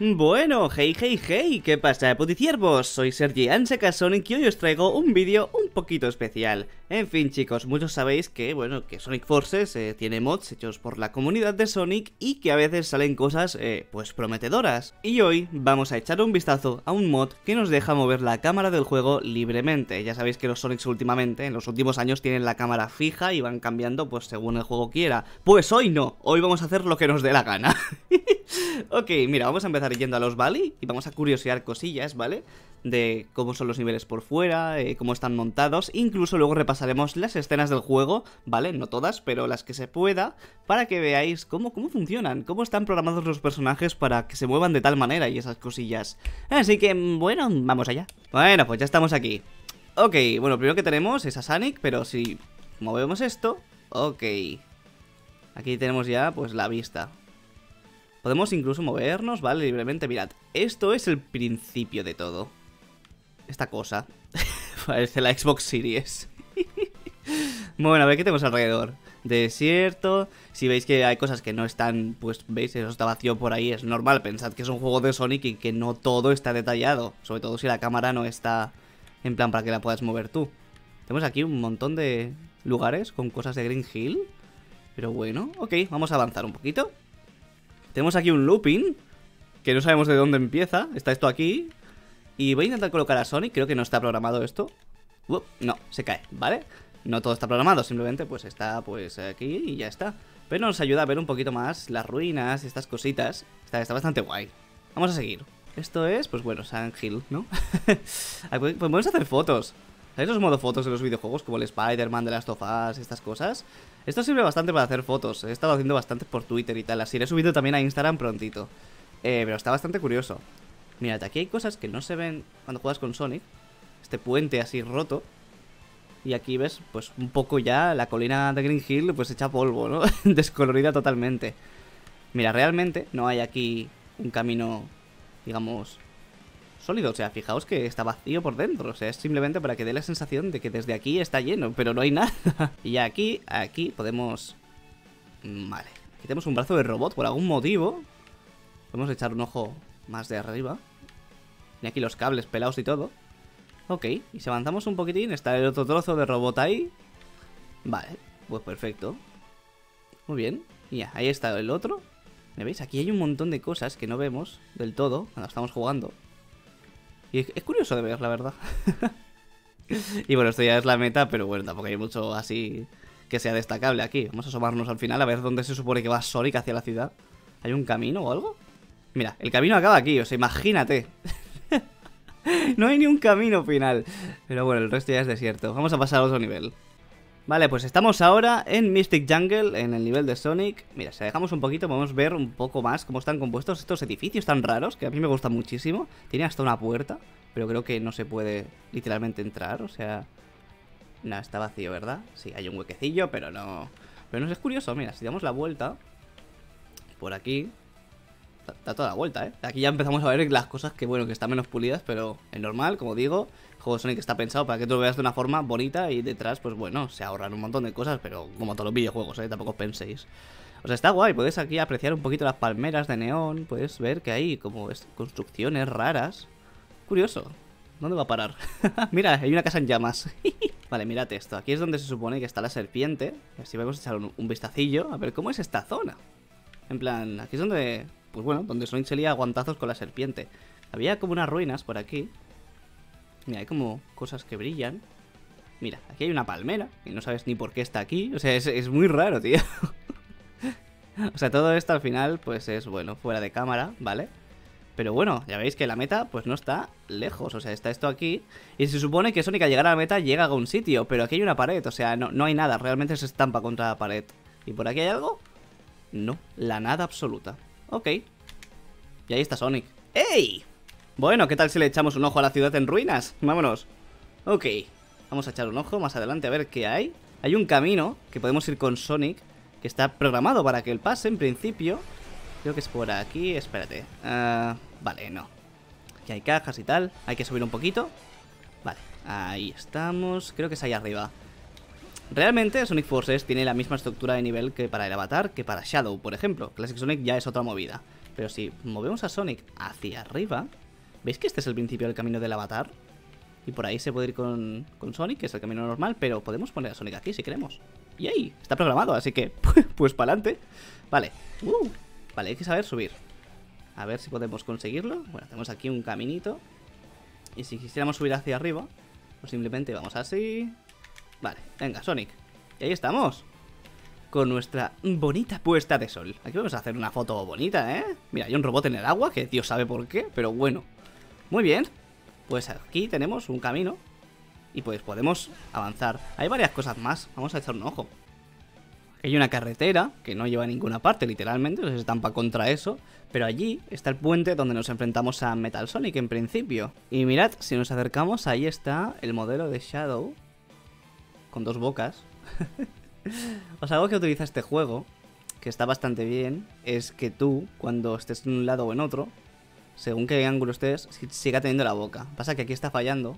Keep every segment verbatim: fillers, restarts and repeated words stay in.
Bueno, hey, hey, hey, ¿qué pasa, puticiervos? Soy Sergi Anseka Sonic y hoy os traigo un vídeo un poquito especial. En fin, chicos, muchos sabéis que, bueno, que Sonic Forces eh, tiene mods hechos por la comunidad de Sonic y que a veces salen cosas, eh, pues, prometedoras. Y hoy vamos a echar un vistazo a un mod que nos deja mover la cámara del juego libremente. Ya sabéis que los Sonics últimamente, en los últimos años, tienen la cámara fija y van cambiando, pues, según el juego quiera. Pues hoy no, hoy vamos a hacer lo que nos dé la gana. Ok, mira, vamos a empezar yendo a los Valley y vamos a curiosear cosillas, ¿vale? De cómo son los niveles por fuera, eh, cómo están montados. Incluso luego repasaremos las escenas del juego, ¿vale? No todas, pero las que se pueda, para que veáis cómo, cómo funcionan, cómo están programados los personajes para que se muevan de tal manera y esas cosillas. Así que, bueno, vamos allá. Bueno, pues ya estamos aquí. Ok, bueno, primero que tenemos es a Sonic, pero si movemos esto, ok, aquí tenemos ya, pues, la vista. Podemos incluso movernos, ¿vale? Libremente. Mirad, esto es el principio de todo. Esta cosa parece la Xbox Series. Bueno, a ver qué tenemos alrededor. Desierto. Si veis que hay cosas que no están, pues veis, eso está vacío por ahí. Es normal, pensad que es un juego de Sonic y que no todo está detallado. Sobre todo si la cámara no está en plan para que la puedas mover tú. Tenemos aquí un montón de lugares con cosas de Green Hill. Pero bueno, ok, vamos a avanzar un poquito. Tenemos aquí un looping, que no sabemos de dónde empieza, está esto aquí. Y voy a intentar colocar a Sonic, creo que no está programado esto. Uf, no, se cae, ¿vale? No todo está programado, simplemente pues está pues aquí y ya está. Pero nos ayuda a ver un poquito más las ruinas, estas cositas, está, está bastante guay. Vamos a seguir. Esto es, pues bueno, Sand Hill, ¿no? Pues podemos hacer fotos. ¿Sabéis los modos fotos de los videojuegos? Como el Spider-Man, de Last of Us, estas cosas. Esto sirve bastante para hacer fotos. He estado haciendo bastantes por Twitter y tal. Así lo he subido también a Instagram prontito. Eh, pero está bastante curioso. Mirad, aquí hay cosas que no se ven cuando juegas con Sonic. Este puente así roto. Y aquí ves, pues, un poco ya la colina de Green Hill, pues, hecha polvo, ¿no? Descolorida totalmente. Mira, realmente no hay aquí un camino, digamos, sólido, o sea, fijaos que está vacío por dentro, o sea, es simplemente para que dé la sensación de que desde aquí está lleno, pero no hay nada. Y aquí, aquí podemos... Vale, aquí tenemos un brazo de robot por algún motivo. Podemos echar un ojo más de arriba. Y aquí los cables pelados y todo. Ok, y si avanzamos un poquitín, está el otro trozo de robot ahí. Vale, pues perfecto. Muy bien, ya, ahí está el otro. ¿Me veis? Aquí hay un montón de cosas que no vemos del todo cuando estamos jugando. Y es curioso de ver, la verdad. Y bueno, esto ya es la meta, pero bueno, tampoco hay mucho así que sea destacable aquí. Vamos a asomarnos al final a ver dónde se supone que va Sonic hacia la ciudad. ¿Hay un camino o algo? Mira, el camino acaba aquí, o sea, imagínate. No hay ni un camino final. Pero bueno, el resto ya es desierto. Vamos a pasar a otro nivel. Vale, pues estamos ahora en Mystic Jungle, en el nivel de Sonic. Mira, si dejamos un poquito podemos ver un poco más cómo están compuestos estos edificios tan raros, que a mí me gustan muchísimo. Tiene hasta una puerta, pero creo que no se puede literalmente entrar, o sea... Nada, está vacío, ¿verdad? Sí, hay un huequecillo, pero no... Pero no es curioso, mira, si damos la vuelta... Por aquí... Da toda la vuelta, ¿eh? Aquí ya empezamos a ver las cosas que, bueno, que están menos pulidas, pero es normal, como digo. El juego Sonic está pensado para que tú lo veas de una forma bonita y detrás, pues bueno, se ahorran un montón de cosas, pero como todos los videojuegos, ¿eh? Tampoco os penséis. O sea, está guay, podéis aquí apreciar un poquito las palmeras de neón, puedes ver que hay como construcciones raras. Curioso. ¿Dónde va a parar? Mira, hay una casa en llamas. Vale, mirad esto. Aquí es donde se supone que está la serpiente. Así vamos a echar un, un vistacillo a ver cómo es esta zona. En plan, aquí es donde... Pues bueno, donde Sonic se lía a guantazos con la serpiente. Había como unas ruinas por aquí. Mira, hay como cosas que brillan. Mira, aquí hay una palmera y no sabes ni por qué está aquí. O sea, es, es muy raro, tío. O sea, todo esto al final, pues es, bueno, fuera de cámara, ¿vale? Pero bueno, ya veis que la meta, pues no está lejos. O sea, está esto aquí. Y se supone que Sonic al llegar a la meta llega a un sitio. Pero aquí hay una pared, o sea, no, no hay nada. Realmente se estampa contra la pared. ¿Y por aquí hay algo? No, la nada absoluta. Ok. Y ahí está Sonic. ¡Ey! Bueno, ¿qué tal si le echamos un ojo a la ciudad en ruinas? Vámonos. Ok. Vamos a echar un ojo más adelante a ver qué hay. Hay un camino que podemos ir con Sonic, que está programado para que él pase, en principio. Creo que es por aquí. Espérate. Uh, vale, no. Aquí hay cajas y tal. Hay que subir un poquito. Vale. Ahí estamos. Creo que es ahí arriba. Realmente Sonic Forces tiene la misma estructura de nivel que para el avatar, que para Shadow, por ejemplo. Classic Sonic ya es otra movida. Pero si movemos a Sonic hacia arriba, ¿veis que este es el principio del camino del avatar? Y por ahí se puede ir con, con Sonic, que es el camino normal, pero podemos poner a Sonic aquí si queremos. ¡Yay! Está programado, así que pues para adelante. Vale. Uh, vale, hay que saber subir. A ver si podemos conseguirlo. Bueno, tenemos aquí un caminito. Y si quisiéramos subir hacia arriba, pues simplemente vamos así. Vale, venga, Sonic. Y ahí estamos, con nuestra bonita puesta de sol. Aquí vamos a hacer una foto bonita, ¿eh? Mira, hay un robot en el agua, que Dios sabe por qué, pero bueno. Muy bien. Pues aquí tenemos un camino y pues podemos avanzar. Hay varias cosas más, vamos a echar un ojo. Hay una carretera que no lleva a ninguna parte, literalmente, se estampa contra eso. Pero allí está el puente donde nos enfrentamos a Metal Sonic en principio. Y mirad, si nos acercamos, ahí está el modelo de Shadow con dos bocas. O sea, algo que utiliza este juego, que está bastante bien, es que tú, cuando estés en un lado o en otro, según qué ángulo estés, siga teniendo la boca. Pasa que aquí está fallando,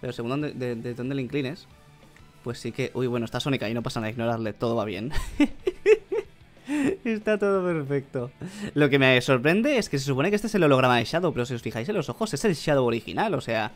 pero según donde, de, de donde le inclines, pues sí que... Uy, bueno, está Sonic ahí, no pasa nada, ignorarle, todo va bien. Está todo perfecto. Lo que me sorprende es que se supone que este es el holograma de Shadow, pero si os fijáis en los ojos, es el Shadow original, o sea...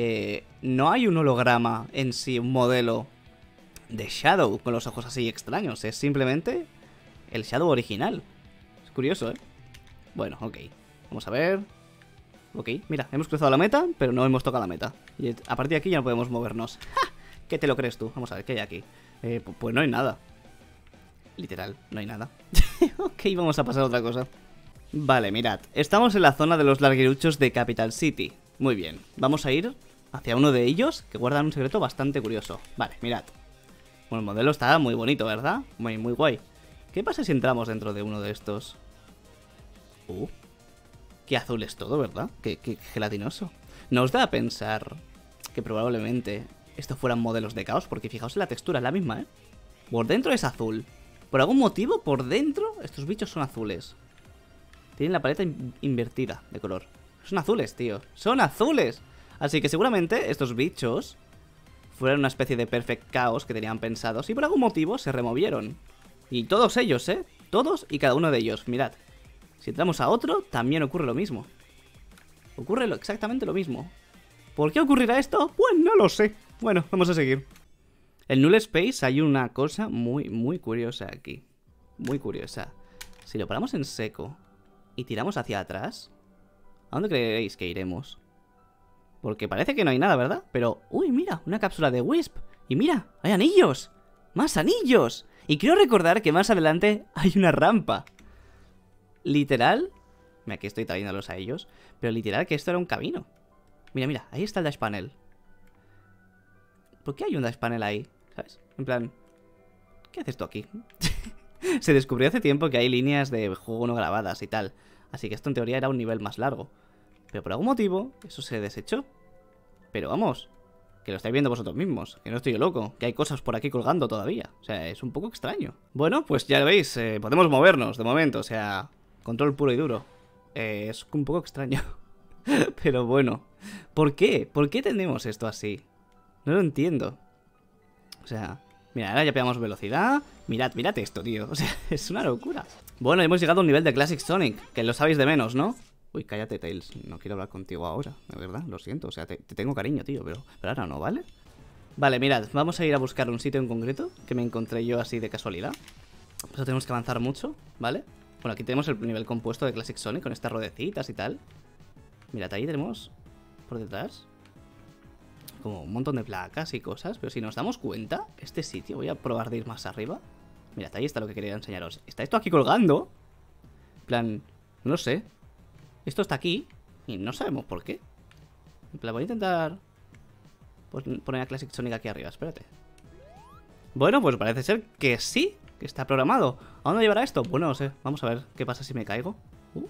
Eh, no hay un holograma en sí, un modelo de Shadow con los ojos así extraños, es simplemente el Shadow original. Es curioso, ¿eh? Bueno, ok, vamos a ver. Ok, mira, hemos cruzado la meta, pero no hemos tocado la meta. Y a partir de aquí ya no podemos movernos. ¡Ja! ¿Qué te lo crees tú? Vamos a ver, ¿qué hay aquí? Eh, pues no hay nada. Literal, no hay nada. Ok, vamos a pasar a otra cosa. Vale, mirad, estamos en la zona de los larguiruchos de Capital City. Muy bien, vamos a ir hacia uno de ellos, que guardan un secreto bastante curioso. Vale, mirad. Bueno, el modelo está muy bonito, ¿verdad? Muy, muy guay. ¿Qué pasa si entramos dentro de uno de estos? Uh, qué azul es todo, ¿verdad? Qué, qué, qué gelatinoso. Nos da a pensar que probablemente estos fueran modelos de caos, porque fijaos en la textura, es la misma, ¿eh? Por dentro es azul. Por algún motivo, por dentro, estos bichos son azules. Tienen la paleta in- invertida de color. Son azules, tío. ¡Son azules! Así que seguramente estos bichos fueron una especie de perfect caos que tenían pensados y por algún motivo se removieron. Y todos ellos, ¿eh? Todos y cada uno de ellos, mirad. Si entramos a otro, también ocurre lo mismo. Ocurre lo, exactamente lo mismo. ¿Por qué ocurrirá esto? Pues no lo sé. Bueno, vamos a seguir. En Null Space hay una cosa muy, muy curiosa aquí. Muy curiosa. Si lo paramos en seco y tiramos hacia atrás, ¿a dónde creéis que iremos? Porque parece que no hay nada, ¿verdad? Pero, uy, mira, una cápsula de Wisp. Y mira, hay anillos. ¡Más anillos! Y quiero recordar que más adelante hay una rampa. Literal, mira que estoy trayéndolos a ellos, pero literal que esto era un camino. Mira, mira, ahí está el dash panel. ¿Por qué hay un dash panel ahí? ¿Sabes? En plan, ¿qué haces tú aquí? Se descubrió hace tiempo que hay líneas de juego no grabadas y tal, así que esto en teoría era un nivel más largo. Pero por algún motivo, eso se desechó. Pero vamos, que lo estáis viendo vosotros mismos, que no estoy yo loco, que hay cosas por aquí colgando todavía. O sea, es un poco extraño. Bueno, pues ya lo veis, eh, podemos movernos de momento, o sea, control puro y duro. Eh, es un poco extraño. Pero bueno, ¿por qué? ¿Por qué tenemos esto así? No lo entiendo. O sea, mira, ahora ya pegamos velocidad. Mirad, mirad esto, tío. O sea, es una locura. Bueno, hemos llegado a un nivel de Classic Sonic, que lo sabéis de menos, ¿no? Uy, cállate, Tails, no quiero hablar contigo ahora, de verdad, lo siento, o sea, te, te tengo cariño, tío, pero, pero ahora no, ¿vale? Vale, mirad, vamos a ir a buscar un sitio en concreto que me encontré yo así de casualidad. Eso tenemos que avanzar mucho, ¿vale? Bueno, aquí tenemos el nivel compuesto de Classic Sonic con estas ruedecitas y tal. Mirad, ahí tenemos por detrás como un montón de placas y cosas, pero si nos damos cuenta, este sitio, voy a probar de ir más arriba. Mirad, ahí está lo que quería enseñaros. Está esto aquí colgando. En plan, no sé. Esto está aquí y no sabemos por qué. En plan, voy a intentar poner a Classic Sonic aquí arriba, espérate. Bueno, pues parece ser que sí, que está programado. ¿A dónde llevará esto? Bueno, no sé, vamos a ver qué pasa si me caigo. Uh,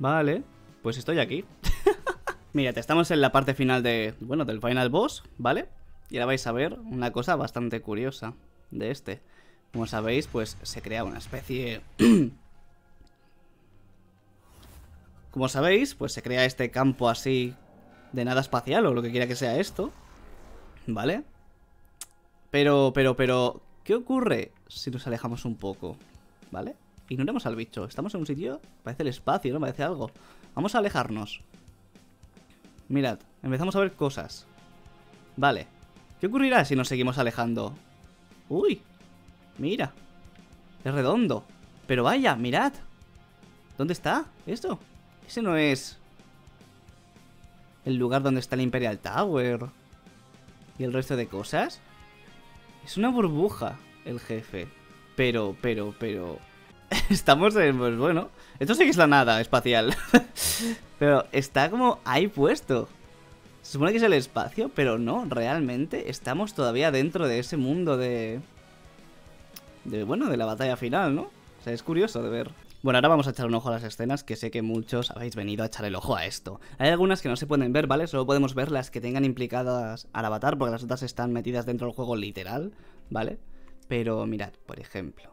vale, pues estoy aquí. Mirad, estamos en la parte final de, bueno, del final boss, ¿vale? Y ahora vais a ver una cosa bastante curiosa de este. Como sabéis, pues se crea una especie... Como sabéis, pues se crea este campo así de nada espacial o lo que quiera que sea esto, ¿vale? Pero, pero, pero... ¿Qué ocurre si nos alejamos un poco? ¿Vale? Ignoremos al bicho. Estamos en un sitio... Parece el espacio, ¿no? Parece algo. Vamos a alejarnos. Mirad, empezamos a ver cosas. Vale. ¿Qué ocurrirá si nos seguimos alejando? ¡Uy! Mira. Es redondo. Pero vaya, mirad. ¿Dónde está esto? Ese no es... el lugar donde está el Imperial Tower. ¿Y el resto de cosas? Es una burbuja, el jefe. Pero, pero, pero... Estamos en... pues bueno... Esto sí que es la nada espacial. Pero está como ahí puesto. Se supone que es el espacio, pero no, realmente estamos todavía dentro de ese mundo de... de bueno, de la batalla final, ¿no? O sea, es curioso de ver. Bueno, ahora vamos a echar un ojo a las escenas, que sé que muchos habéis venido a echar el ojo a esto. Hay algunas que no se pueden ver, ¿vale? Solo podemos ver las que tengan implicadas al avatar, porque las otras están metidas dentro del juego literal, ¿vale? Pero mirad, por ejemplo,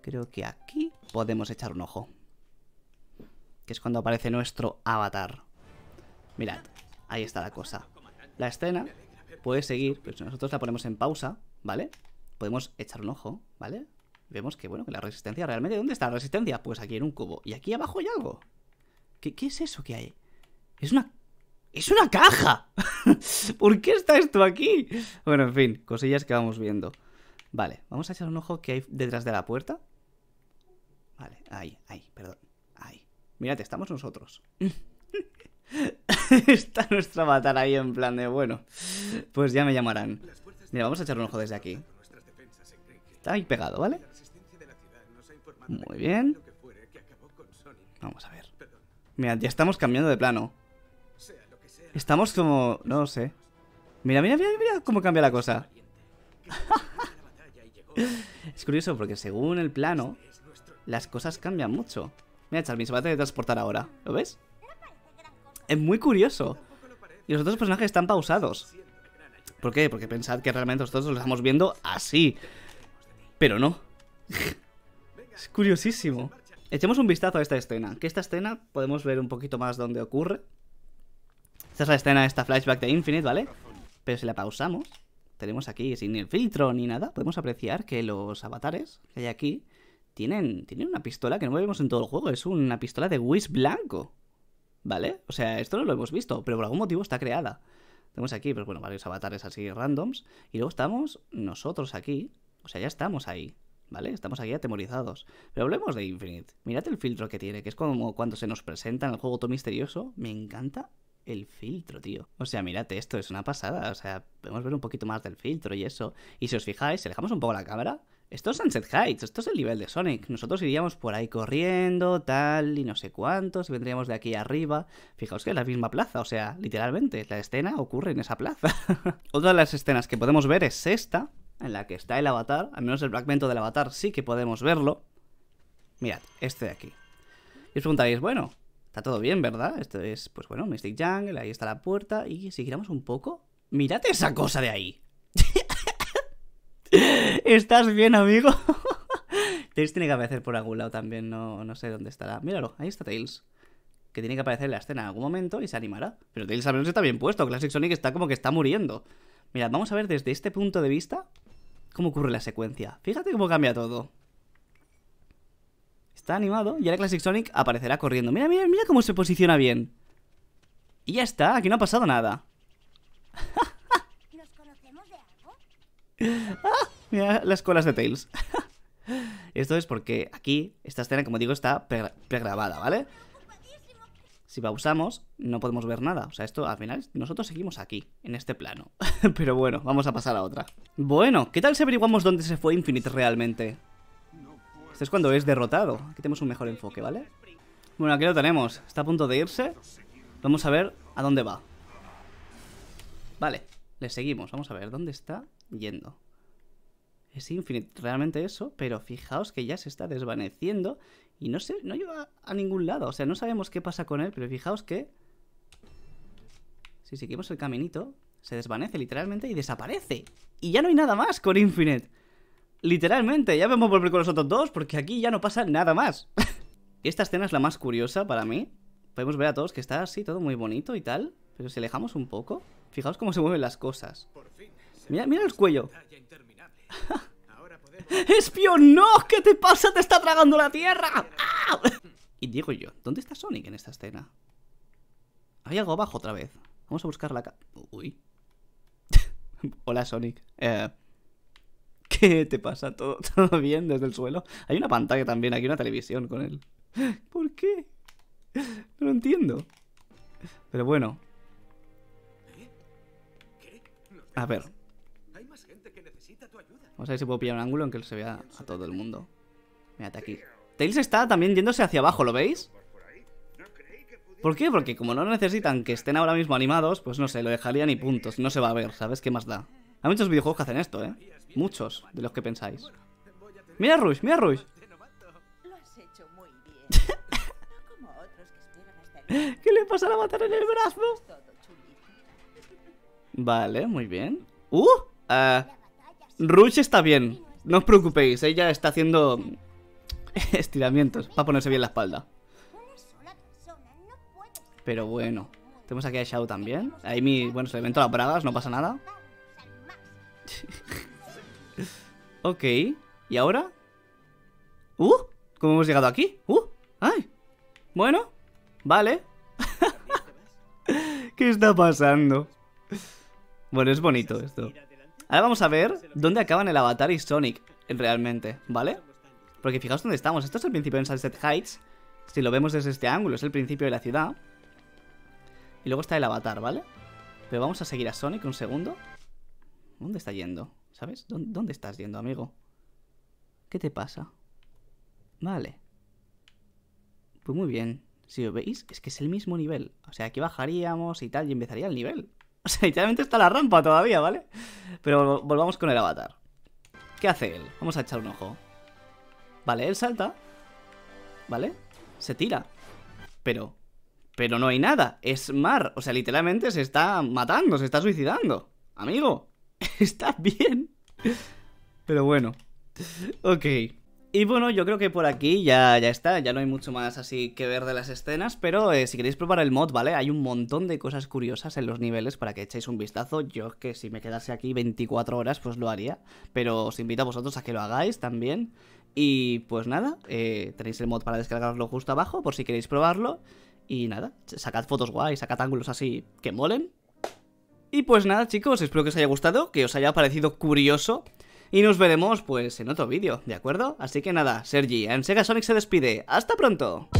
creo que aquí podemos echar un ojo, que es cuando aparece nuestro avatar. Mirad, ahí está la cosa. La escena puede seguir, pero si nosotros la ponemos en pausa, ¿vale? Podemos echar un ojo, ¿vale? Vemos que, bueno, que la resistencia, realmente, ¿dónde está la resistencia? Pues aquí en un cubo. Y aquí abajo hay algo. ¿Qué, qué es eso que hay? Es una... ¡Es una caja! ¿Por qué está esto aquí? Bueno, en fin, cosillas que vamos viendo. Vale, vamos a echar un ojo que hay detrás de la puerta. Vale, ahí, ahí, perdón. Ahí. Mirad, estamos nosotros. Está nuestro avatar ahí en plan de, bueno, pues ya me llamarán. Mira, vamos a echar un ojo desde aquí. Está ahí pegado, ¿vale? Muy bien. Vamos a ver. Mira, ya estamos cambiando de plano. Estamos como... no sé. Mira, mira, mira, mira cómo cambia la cosa. Es curioso porque según el plano, las cosas cambian mucho. Mira, Charmi se va a teletransportar ahora. ¿Lo ves? Es muy curioso. Y los otros personajes están pausados. ¿Por qué? Porque pensad que realmente nosotros los estamos viendo así. Pero no. Es curiosísimo. Echemos un vistazo a esta escena. Que esta escena podemos ver un poquito más dónde ocurre. Esta es la escena, esta flashback de Infinite, ¿vale? Pero si la pausamos, tenemos aquí, sin el filtro ni nada, podemos apreciar que los avatares que hay aquí tienen, tienen una pistola que no vemos en todo el juego. Es una pistola de Wisp blanco, ¿vale? O sea, esto no lo hemos visto, pero por algún motivo está creada. Tenemos aquí, pues bueno, varios avatares así randoms. Y luego estamos nosotros aquí. O sea, ya estamos ahí, ¿vale? Estamos aquí atemorizados. Pero hablemos de Infinite. Mirad el filtro que tiene, que es como cuando se nos presenta en el juego todo misterioso. Me encanta el filtro, tío. O sea, mirad, esto es una pasada. O sea, podemos ver un poquito más del filtro y eso. Y si os fijáis, si alejamos un poco la cámara, esto es Sunset Heights, esto es el nivel de Sonic. Nosotros iríamos por ahí corriendo, tal, y no sé cuántos, y vendríamos de aquí arriba. Fijaos que es la misma plaza, o sea, literalmente, la escena ocurre en esa plaza. Otra de las escenas que podemos ver es esta, en la que está el avatar, al menos el fragmento del avatar sí que podemos verlo. Mirad, este de aquí. Y os preguntaréis, bueno, está todo bien, ¿verdad? Esto es, pues bueno, Mystic Jungle, ahí está la puerta, y si giramos un poco, mirad esa cosa de ahí. ¿Estás bien, amigo? Tails tiene que aparecer por algún lado también, no, no sé dónde estará. Míralo, ahí está Tails, que tiene que aparecer en la escena en algún momento y se animará. Pero Tails al menos está bien puesto, Classic Sonic está como que está muriendo. Mirad, vamos a ver desde este punto de vista cómo ocurre la secuencia. Fíjate cómo cambia todo. Está animado y ahora Classic Sonic aparecerá corriendo. Mira, mira, mira cómo se posiciona bien. Y ya está, aquí no ha pasado nada. ¿Nos conocemos de algo? Ah, mira las colas de Tails. Esto es porque aquí esta escena, como digo, está pregrabada, ¿vale? Si pausamos, no podemos ver nada. O sea, esto al final, nosotros seguimos aquí, en este plano. Pero bueno, vamos a pasar a otra. Bueno, ¿qué tal si averiguamos dónde se fue Infinite realmente? Esto es cuando es derrotado. Aquí tenemos un mejor enfoque, ¿vale? Bueno, aquí lo tenemos. Está a punto de irse. Vamos a ver a dónde va. Vale, le seguimos. Vamos a ver dónde está yendo. Es Infinite realmente eso, pero fijaos que ya se está desvaneciendo y no sé, no lleva a ningún lado. O sea, no sabemos qué pasa con él, pero fijaos que si seguimos el caminito, se desvanece literalmente y desaparece. Y ya no hay nada más con Infinite. Literalmente, ya vamos a volver con los otros dos porque aquí ya no pasa nada más. Esta escena es la más curiosa para mí. Podemos ver a todos que está así, todo muy bonito y tal, pero si alejamos un poco, fijaos cómo se mueven las cosas. Por fin. Mira, mira el cuello. ¡Espion, no! ¿Qué te pasa? ¡Te está tragando la tierra! ¡Ah! Y digo yo, ¿dónde está Sonic en esta escena? Hay algo abajo otra vez. Vamos a buscarla acá. Uy. Hola, Sonic. Eh, ¿Qué te pasa? ¿Todo, ¿Todo bien desde el suelo? Hay una pantalla también, aquí una televisión con él. ¿Por qué? No lo entiendo. Pero bueno. A ver. Vamos a ver si puedo pillar un ángulo en que se vea a todo el mundo. Mírate aquí. Tails está también yéndose hacia abajo, ¿lo veis? ¿Por qué? Porque como no necesitan que estén ahora mismo animados, pues no sé, lo dejarían y puntos. No se va a ver, ¿sabes? ¿Qué más da? Hay muchos videojuegos que hacen esto, ¿eh? Muchos de los que pensáis. Mira Rush, mira Rush. ¿Qué le pasa a la matar en el brazo? Vale, muy bien. ¡Uh! Uh, Rush está bien. No os preocupéis, ella está haciendo estiramientos para ponerse bien la espalda. Pero bueno, tenemos aquí a Shadow también. Ahí mi... bueno, se le ven todas las bragas, no pasa nada. Ok, ¿y ahora? ¡Uh! ¿Cómo hemos llegado aquí? ¡Uh! ¡Ay! Bueno, vale. ¿Qué está pasando? Bueno, es bonito esto. Ahora vamos a ver dónde acaban el Avatar y Sonic realmente, ¿vale? Porque fijaos dónde estamos. Esto es el principio en Sunset Heights. Si lo vemos desde este ángulo, es el principio de la ciudad. Y luego está el Avatar, ¿vale? Pero vamos a seguir a Sonic un segundo. ¿Dónde está yendo? ¿Sabes? ¿Dónde estás yendo, amigo? ¿Qué te pasa? Vale. Pues muy bien. Si lo veis, es que es el mismo nivel. O sea, aquí bajaríamos y tal, y empezaría el nivel. O sea, literalmente está la rampa todavía, ¿vale? Pero volvamos con el Avatar. ¿Qué hace él? Vamos a echar un ojo. Vale, él salta. ¿Vale? Se tira. Pero... pero no hay nada. Es mar. O sea, literalmente se está matando, se está suicidando. Amigo, está bien. Pero bueno. Ok. Y bueno, yo creo que por aquí ya, ya está. Ya no hay mucho más así que ver de las escenas. Pero eh, si queréis probar el mod, ¿vale? Hay un montón de cosas curiosas en los niveles para que echéis un vistazo. Yo que si me quedase aquí veinticuatro horas, pues lo haría. Pero os invito a vosotros a que lo hagáis también. Y pues nada, eh, tenéis el mod para descargaroslo justo abajo por si queréis probarlo. Y nada, sacad fotos guay, sacad ángulos así que molen. Y pues nada chicos, espero que os haya gustado, que os haya parecido curioso. Y nos veremos pues en otro vídeo, ¿de acuerdo? Así que nada, Sergi, Anseka Sonic se despide. ¡Hasta pronto!